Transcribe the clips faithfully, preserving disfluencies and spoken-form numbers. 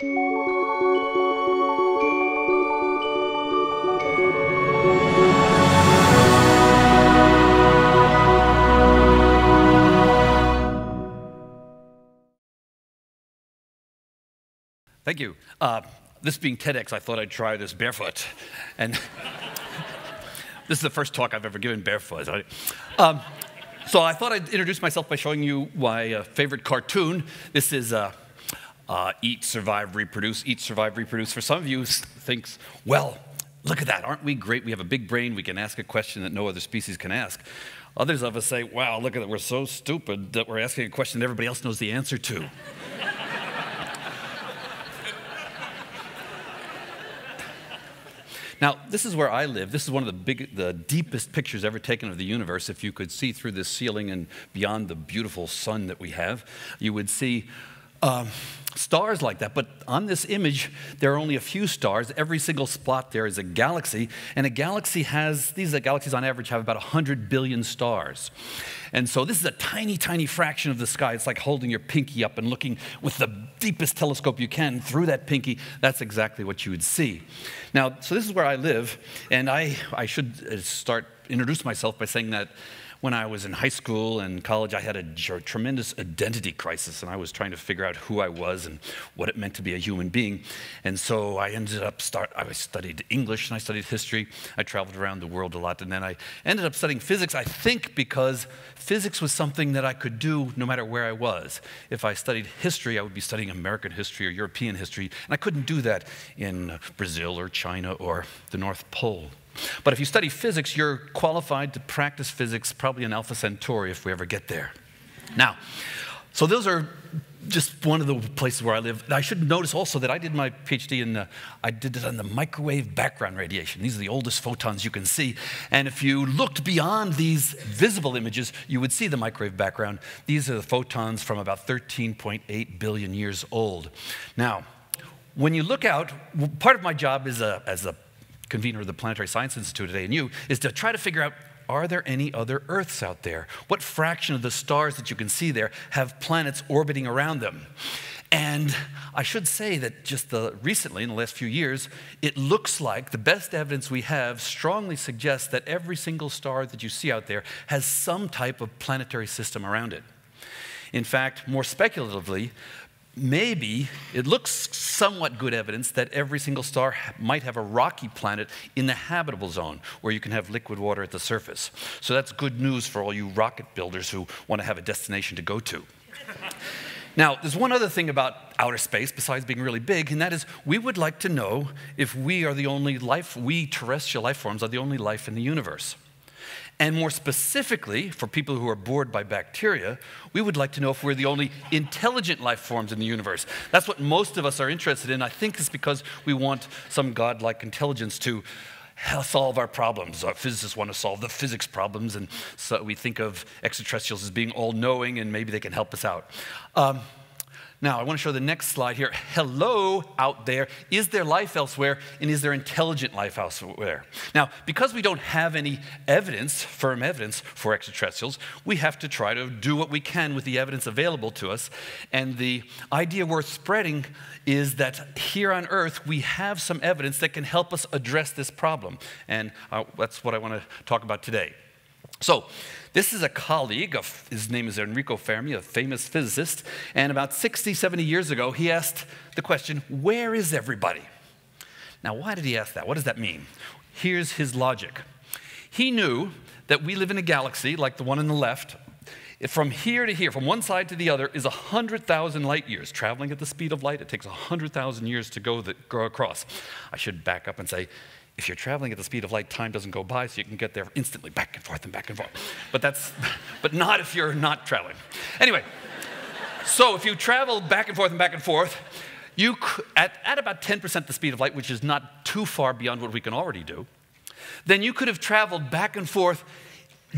Thank you. Uh, this being TEDx, I thought I'd try this barefoot. And this is the first talk I've ever given barefoot. Um, so I thought I'd introduce myself by showing you my uh, favorite cartoon. This is uh, uh, Eat, Survive, Reproduce, Eat, Survive, Reproduce. For some of you thinks, well, look at that. Aren't we great? We have a big brain. We can ask a question that no other species can ask. Others of us say, wow, look at that. We're so stupid that we're asking a question that everybody else knows the answer to. Now, this is where I live. This is one of the, big, the deepest pictures ever taken of the universe. If you could see through this ceiling and beyond the beautiful sun that we have, you would see um, stars like that. But on this image, there are only a few stars. Every single spot there is a galaxy. And a galaxy has, these galaxies on average have about one hundred billion stars. And so this is a tiny, tiny fraction of the sky. It's like holding your pinky up and looking with the deepest telescope you can through that pinky. That's exactly what you would see. Now, so this is where I live, and I, I should start introduce myself by saying that when I was in high school and college, I had a tremendous identity crisis, and I was trying to figure out who I was and what it meant to be a human being. And so I ended up start, I studied English and I studied history. I traveled around the world a lot, and then I ended up studying physics, I think because physics was something that I could do no matter where I was. If I studied history, I would be studying American history or European history, and I couldn't do that in Brazil or China or the North Pole. But if you study physics, you're qualified to practice physics, probably in Alpha Centauri if we ever get there. Now, so those are just one of the places where I live. I should notice also that I did my PhD in, uh, I did it on the microwave background radiation. These are the oldest photons you can see. And if you looked beyond these visible images, you would see the microwave background. These are the photons from about thirteen point eight billion years old. Now, when you look out, part of my job is a, as a convener of the Planetary Science Institute at A N U, is to try to figure out, are there any other Earths out there? What fraction of the stars that you can see there have planets orbiting around them? And I should say that just the, recently, in the last few years, it looks like the best evidence we have strongly suggests that every single star that you see out there has some type of planetary system around it. In fact, more speculatively, maybe, it looks somewhat good evidence that every single star might have a rocky planet in the habitable zone, where you can have liquid water at the surface. So that's good news for all you rocket builders who want to have a destination to go to. Now, there's one other thing about outer space, besides being really big, and that is we would like to know if we are the only life, we terrestrial life forms are the only life in the universe. And more specifically, for people who are bored by bacteria, we would like to know if we're the only intelligent life forms in the universe. That's what most of us are interested in. I think it's because we want some godlike intelligence to solve our problems. Our physicists want to solve the physics problems, and so we think of extraterrestrials as being all-knowing, and maybe they can help us out. Um, Now, I want to show the next slide here. Hello out there. Is there life elsewhere, and is there intelligent life elsewhere? Now, because we don't have any evidence, firm evidence, for extraterrestrials, we have to try to do what we can with the evidence available to us. And the idea worth spreading is that here on Earth, we have some evidence that can help us address this problem. And uh, that's what I want to talk about today. So, this is a colleague, of, his name is Enrico Fermi, a famous physicist, and about sixty, seventy years ago, he asked the question, where is everybody? Now, why did he ask that? What does that mean? Here's his logic. He knew that we live in a galaxy, like the one on the left. From here to here, from one side to the other, is one hundred thousand light years. Traveling at the speed of light, it takes one hundred thousand years to go, the, go across. I should back up and say, if you're traveling at the speed of light, time doesn't go by, so you can get there instantly, back and forth and back and forth. But that's, but not if you're not traveling. Anyway, so if you travel back and forth and back and forth, you at, at about ten percent the speed of light, which is not too far beyond what we can already do, then you could have traveled back and forth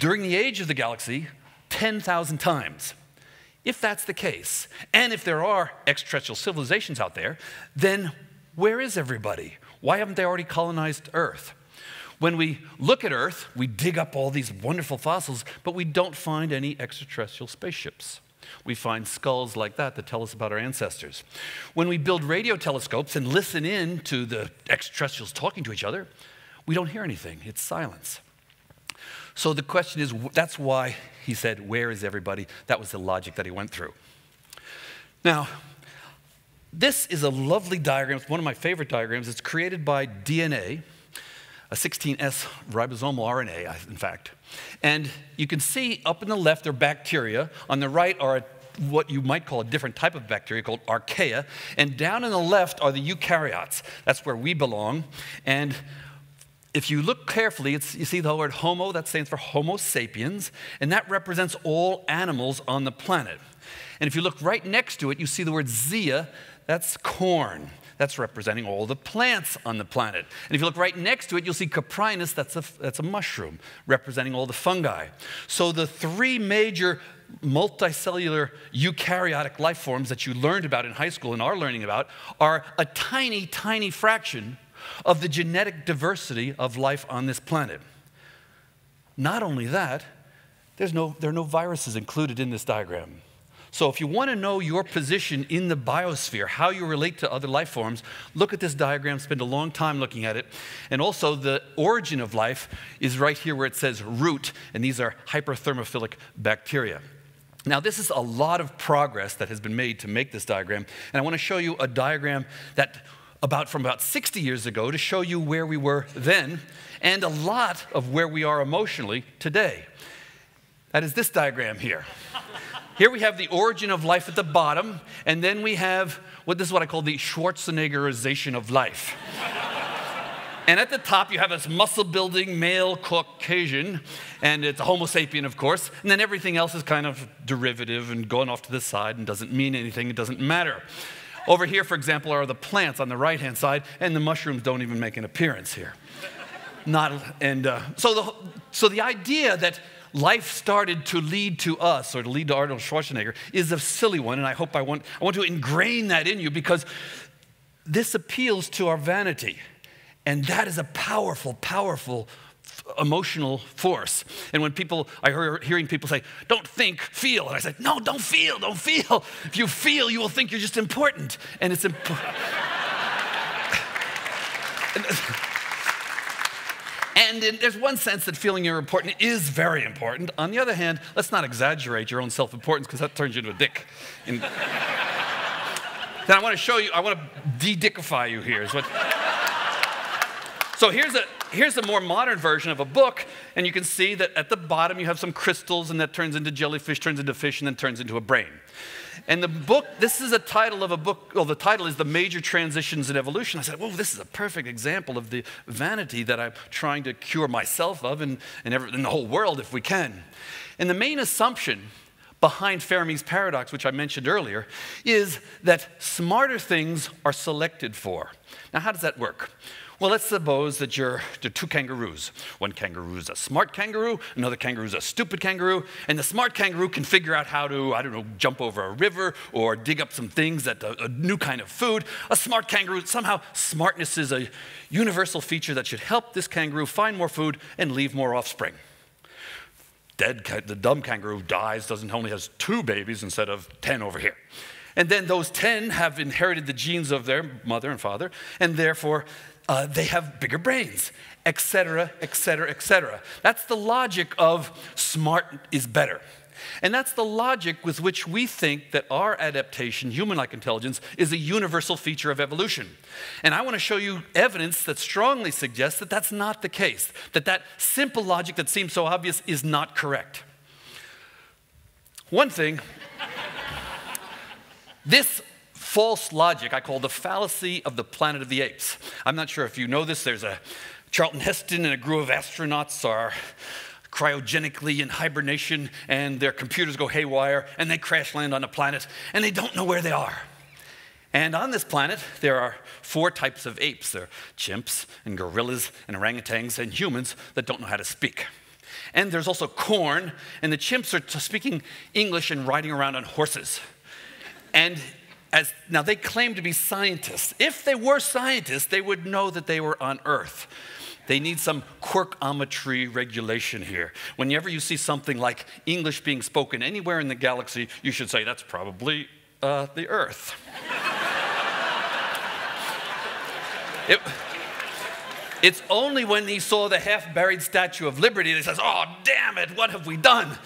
during the age of the galaxy ten thousand times. If that's the case, and if there are extraterrestrial civilizations out there, then where is everybody? Why haven't they already colonized Earth? When we look at Earth, we dig up all these wonderful fossils, but we don't find any extraterrestrial spaceships. We find skulls like that that tell us about our ancestors. When we build radio telescopes and listen in to the extraterrestrials talking to each other, we don't hear anything. It's silence. So the question is, that's why he said, where is everybody? That was the logic that he went through. Now, this is a lovely diagram. It's one of my favorite diagrams. It's created by D N A, a sixteen S ribosomal R N A, in fact. And you can see up in the left are bacteria. On the right are a, what you might call a different type of bacteria called archaea. And down in the left are the eukaryotes. That's where we belong. And if you look carefully, it's, you see the word homo. That stands for Homo sapiens. And that represents all animals on the planet. And if you look right next to it, you see the word Zia. That's corn. That's representing all the plants on the planet. And if you look right next to it, you'll see Coprinus. That's a, that's a mushroom, representing all the fungi. So the three major multicellular eukaryotic life forms that you learned about in high school and are learning about are a tiny, tiny fraction of the genetic diversity of life on this planet. Not only that, there's no, there are no viruses included in this diagram. So if you want to know your position in the biosphere, how you relate to other life forms, look at this diagram, spend a long time looking at it. And also the origin of life is right here where it says root, and these are hyperthermophilic bacteria. Now this is a lot of progress that has been made to make this diagram, and I want to show you a diagram that about from about sixty years ago to show you where we were then, and a lot of where we are emotionally today. That is this diagram here. Here we have the origin of life at the bottom, and then we have, what this is what I call the Schwarzeneggerization of life. And at the top, you have this muscle-building male Caucasian, and it's a Homo sapien, of course, and then everything else is kind of derivative and going off to the side and doesn't mean anything, it doesn't matter. Over here, for example, are the plants on the right-hand side, and the mushrooms don't even make an appearance here. Not, and uh, so, the, so the idea that life started to lead to us, or to lead to Arnold Schwarzenegger, is a silly one, and I hope I want, I want to ingrain that in you, because this appeals to our vanity, and that is a powerful, powerful emotional force. And when people, I heard hearing people say, don't think, feel, and I said, no, don't feel, don't feel. If you feel, you will think you're just important, and it's important. And in, there's one sense that feeling you're important is very important. On the other hand, let's not exaggerate your own self-importance, because that turns you into a dick. And then I want to show you, I want to de-dickify you here. Is what... So here's a, here's a more modern version of a book, and you can see that at the bottom you have some crystals, and that turns into jellyfish, turns into fish, and then turns into a brain. And the book, this is a title of a book, well, the title is The Major Transitions in Evolution. I said, whoa, this is a perfect example of the vanity that I'm trying to cure myself of and, and, every, and the whole world if we can. And the main assumption behind Fermi's paradox, which I mentioned earlier, is that smarter things are selected for. Now, how does that work? Well, let's suppose that you're there are two kangaroos. One kangaroo is a smart kangaroo, another kangaroo is a stupid kangaroo, and the smart kangaroo can figure out how to, I don't know, jump over a river or dig up some things that a, a new kind of food. A smart kangaroo, somehow smartness is a universal feature that should help this kangaroo find more food and leave more offspring. Dead, the dumb kangaroo dies, doesn't only has two babies instead of ten over here. And then those ten have inherited the genes of their mother and father, and therefore uh, they have bigger brains, et cetera, et cetera, et cetera. That's the logic of smart is better. And that's the logic with which we think that our adaptation, human-like intelligence, is a universal feature of evolution. And I want to show you evidence that strongly suggests that that's not the case, that that simple logic that seems so obvious is not correct. One thing... This false logic I call the fallacy of the Planet of the Apes. I'm not sure if you know this. There's a Charlton Heston and a group of astronauts are cryogenically in hibernation, and their computers go haywire, and they crash land on a planet, and they don't know where they are. And on this planet, there are four types of apes. There are chimps and gorillas and orangutans and humans that don't know how to speak. And there's also corn, and the chimps are speaking English and riding around on horses. And as, now they claim to be scientists. If they were scientists, they would know that they were on Earth. They need some quirkometry regulation here. Whenever you see something like English being spoken anywhere in the galaxy, you should say, that's probably uh, the Earth. it, It's only when he saw the half-buried Statue of Liberty that he says, oh, damn it, what have we done?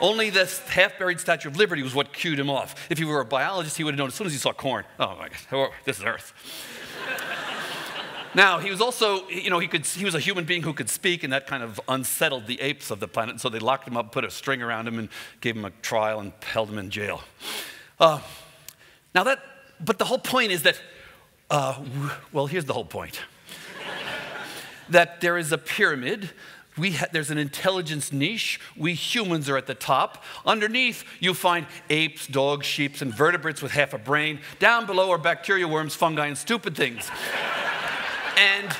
Only this half-buried Statue of Liberty was what cued him off. If he were a biologist, he would have known as soon as he saw corn, oh, my God, this is Earth. Now, he was also, you know, he, could, he was a human being who could speak, and that kind of unsettled the apes of the planet, and so they locked him up, put a string around him, and gave him a trial and held him in jail. Uh, now that, but the whole point is that, uh, well, here's the whole point. That there is a pyramid, we ha there's an intelligence niche, we humans are at the top. Underneath, you find apes, dogs, sheep, invertebrates with half a brain. Down below are bacteria, worms, fungi, and stupid things. And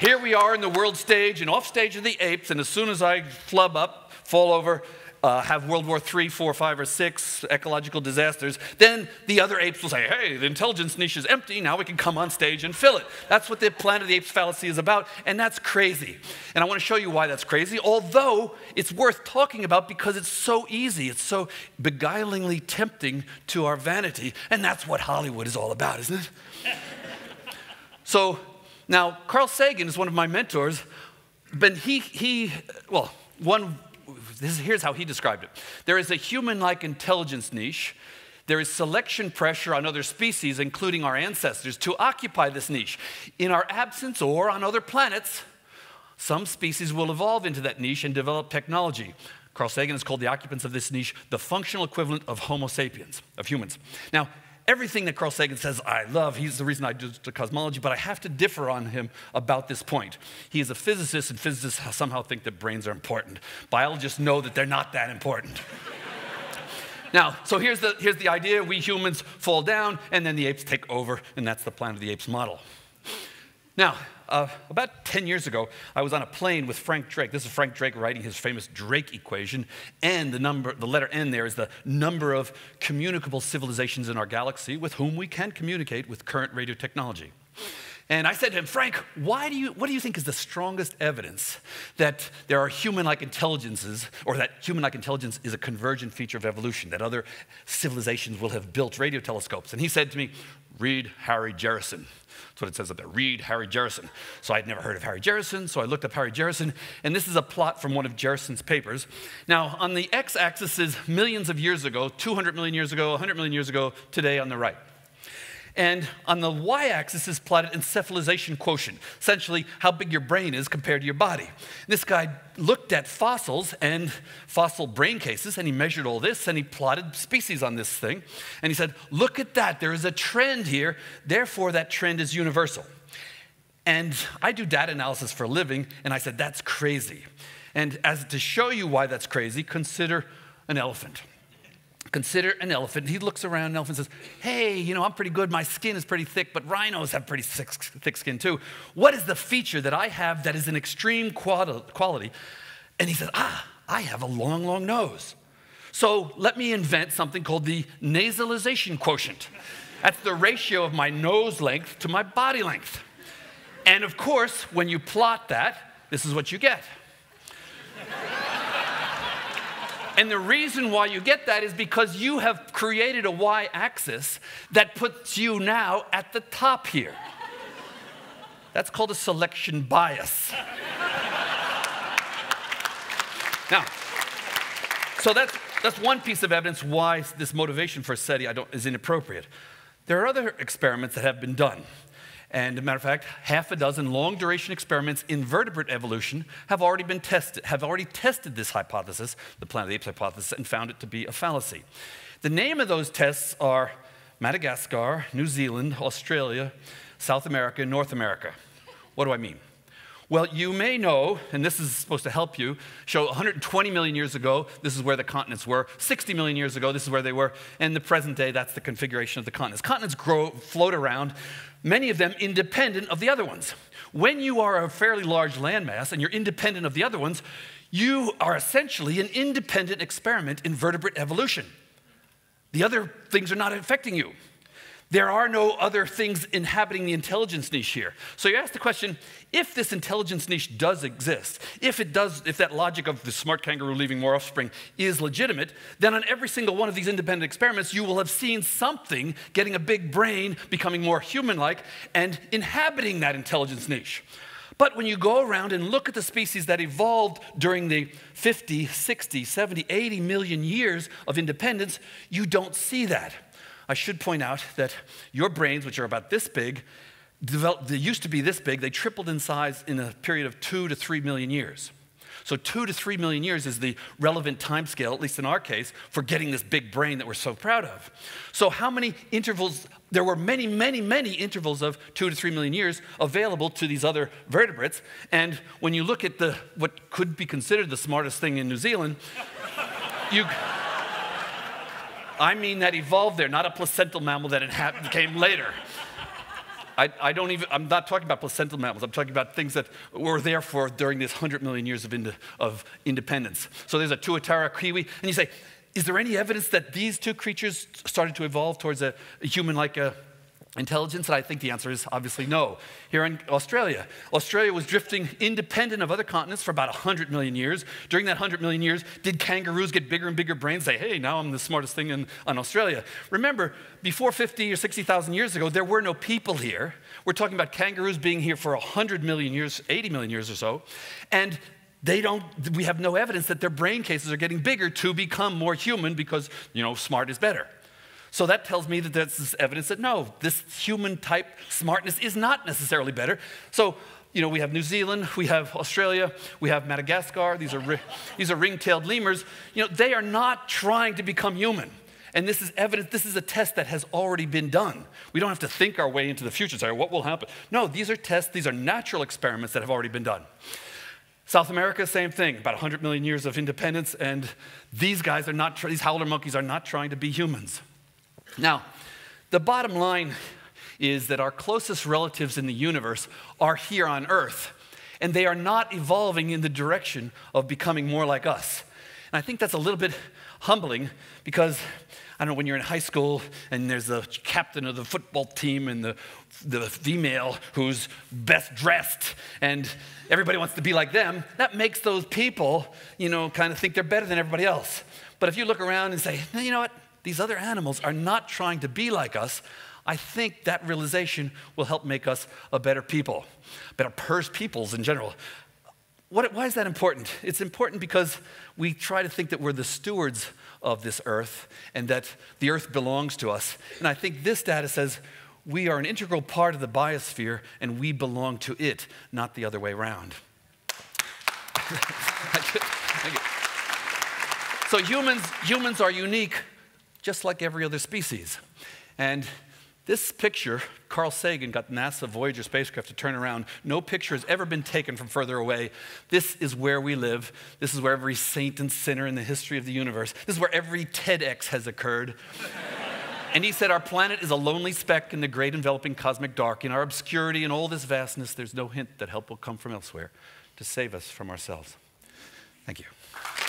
here we are in the world stage, and off stage are the apes, and as soon as I flub up, fall over, uh, have World War three, four, five, or six, ecological disasters, then the other apes will say, hey, the intelligence niche is empty, now we can come on stage and fill it. That's what the Planet of the Apes fallacy is about, and that's crazy. And I want to show you why that's crazy, although it's worth talking about because it's so easy, it's so beguilingly tempting to our vanity, and that's what Hollywood is all about, isn't it? So... Now, Carl Sagan is one of my mentors, but he, he well, one, this, here's how he described it. There is a human-like intelligence niche. There is selection pressure on other species, including our ancestors, to occupy this niche. In our absence or on other planets, some species will evolve into that niche and develop technology. Carl Sagan has called the occupants of this niche the functional equivalent of Homo sapiens, of humans. Now, everything that Carl Sagan says I love, he's the reason I do cosmology, but I have to differ on him about this point. He is a physicist, and physicists somehow think that brains are important. Biologists know that they're not that important. Now, so here's the, here's the idea. We humans fall down, and then the apes take over, and that's the Planet of the Apes model. Now, uh, about ten years ago, I was on a plane with Frank Drake. This is Frank Drake writing his famous Drake equation. And the, number, the letter N there is the number of communicable civilizations in our galaxy with whom we can communicate with current radio technology. And I said to him, Frank, why do you, what do you think is the strongest evidence that there are human-like intelligences, or that human-like intelligence is a convergent feature of evolution, that other civilizations will have built radio telescopes? And he said to me, read Harry Jerison. That's what it says up there, read Harry Jerison. So I'd never heard of Harry Jerison, so I looked up Harry Jerison, and this is a plot from one of Jerison's papers. Now, on the x-axis is millions of years ago, two hundred million years ago, one hundred million years ago, today on the right. And on the y-axis is plotted encephalization quotient, essentially how big your brain is compared to your body. This guy looked at fossils and fossil brain cases, and he measured all this, and he plotted species on this thing. And he said, look at that, there is a trend here, therefore that trend is universal. And I do data analysis for a living, and I said, that's crazy. And as to show you why that's crazy, consider an elephant. Consider an elephant. He looks around an elephant and says, hey, you know, I'm pretty good. My skin is pretty thick, but rhinos have pretty thick skin too. What is the feature that I have that is an extreme quality? And he says, ah, I have a long, long nose. So let me invent something called the nasalization quotient. That's the ratio of my nose length to my body length. And of course, when you plot that, this is what you get. And the reason why you get that is because you have created a y-axis that puts you now at the top here. That's called a selection bias. Now, so that's, that's one piece of evidence why this motivation for SETI I don't, is inappropriate. There are other experiments that have been done. And, as a matter of fact, half a dozen long-duration experiments in vertebrate evolution have already been tested, have already tested this hypothesis, the Planet of the Apes hypothesis, and found it to be a fallacy. The name of those tests are Madagascar, New Zealand, Australia, South America, and North America. What do I mean? Well, you may know, and this is supposed to help you, show one hundred twenty million years ago, this is where the continents were. sixty million years ago, this is where they were. And the present day, that's the configuration of the continents. Continents grow, float around, many of them independent of the other ones. When you are a fairly large landmass and you're independent of the other ones, you are essentially an independent experiment in vertebrate evolution. The other things are not affecting you. There are no other things inhabiting the intelligence niche here. So you ask the question, if this intelligence niche does exist, if it does, if that logic of the smart kangaroo leaving more offspring is legitimate, then on every single one of these independent experiments, you will have seen something getting a big brain, becoming more human-like, and inhabiting that intelligence niche. But when you go around and look at the species that evolved during the fifty, sixty, seventy, eighty million years of independence, you don't see that. I should point out that your brains, which are about this big, developed, they used to be this big, they tripled in size in a period of two to three million years. So two to three million years is the relevant time scale, at least in our case, for getting this big brain that we're so proud of. So how many intervals, there were many, many, many intervals of two to three million years available to these other vertebrates. And when you look at the, what could be considered the smartest thing in New Zealand, you, I mean that evolved there, not a placental mammal that came later. I, I don't even, I'm not talking about placental mammals. I'm talking about things that were there for during this one hundred million years of, ind of independence. So there's a Tuatara, Kiwi, and you say, is there any evidence that these two creatures started to evolve towards a, a human-like uh, intelligence? And I think the answer is obviously no. Here in Australia, Australia was drifting independent of other continents for about one hundred million years. During that one hundred million years, did kangaroos get bigger and bigger brains? Say, hey, now I'm the smartest thing in, in Australia. Remember, before fifty or sixty thousand years ago, there were no people here. We're talking about kangaroos being here for one hundred million years, eighty million years or so. And they don't, we have no evidence that their brain cases are getting bigger to become more human because, you know, smart is better. So that tells me that there's this evidence that no, this human type smartness is not necessarily better. So, you know, we have New Zealand, we have Australia, we have Madagascar, these are, these are ring-tailed lemurs. You know, they are not trying to become human. And this is evidence, this is a test that has already been done. We don't have to think our way into the future, sorry, what will happen? No, these are tests, these are natural experiments that have already been done. South America, same thing, about one hundred million years of independence, and these guys are not, these howler monkeys are not trying to be humans. Now, the bottom line is that our closest relatives in the universe are here on Earth, and they are not evolving in the direction of becoming more like us. And I think that's a little bit humbling because, I don't know, when you're in high school and there's the captain of the football team and the, the female who's best dressed and everybody wants to be like them, that makes those people, you know, kind of think they're better than everybody else. But if you look around and say, no, you know what? These other animals are not trying to be like us, I think that realization will help make us a better people, better pers peoples in general. What, why is that important? It's important because we try to think that we're the stewards of this earth and that the earth belongs to us. And I think this data says we are an integral part of the biosphere and we belong to it, not the other way around. Thank you. So humans, humans are unique, just like every other species. And this picture, Carl Sagan got NASA Voyager spacecraft to turn around. No picture has ever been taken from further away. This is where we live. This is where every saint and sinner in the history of the universe, this is where every TEDx has occurred. And he said, our planet is a lonely speck in the great enveloping cosmic dark. In our obscurity and all this vastness, there's no hint that help will come from elsewhere to save us from ourselves. Thank you.